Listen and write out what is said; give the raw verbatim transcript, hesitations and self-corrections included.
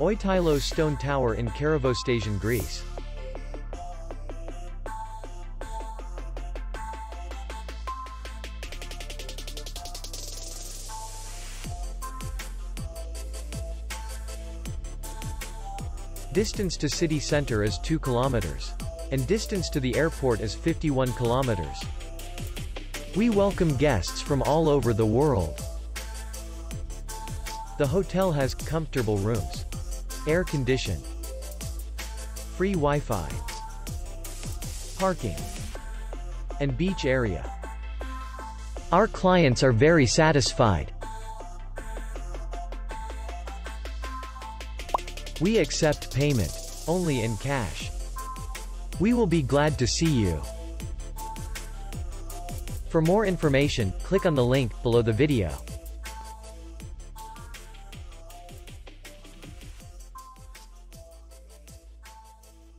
Oitylo Stone Tower in Karavostasion, Greece. Distance to city center is two kilometers. And distance to the airport is fifty-one kilometers. We welcome guests from all over the world. The hotel has comfortable rooms, air condition, free Wi-Fi, parking, and beach area. Our clients are very satisfied. We accept payment only in cash. We will be glad to see you. For more information, click on the link below the video.